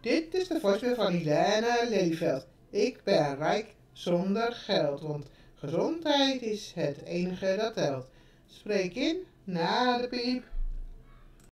Dit is de voorspel van Elaine Lelieveld. Ik ben rijk zonder geld, want gezondheid is het enige dat telt. Spreek in na de piep.